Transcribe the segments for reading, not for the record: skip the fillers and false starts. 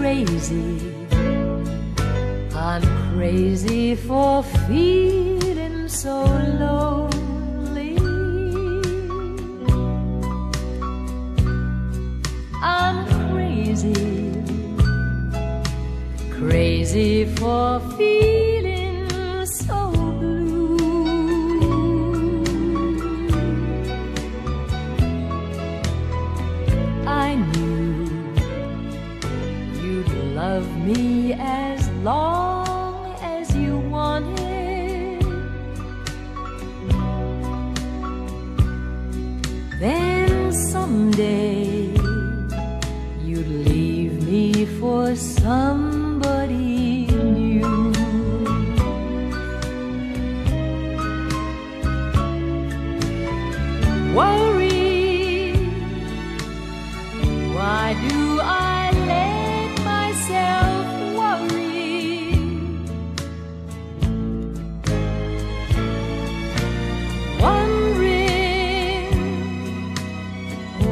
crazy. I'm crazy for feeling so lonely. I'm crazy, crazy for feeling so blue. I knew you'd love me as long someday you'd leave me for somebody new. Worry, why do I let myself worry?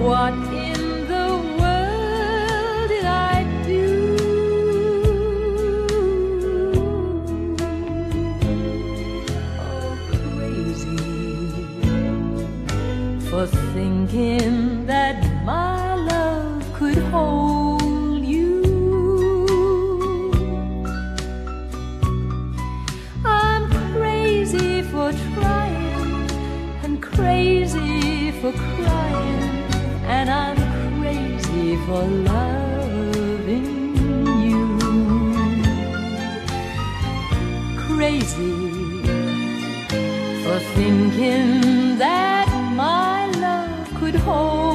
What in the world did I do? Oh, crazy for thinking that my love could hold you. I'm crazy for trying and crazy for crying. And I'm crazy for loving you. Crazy for thinking that my love could hold.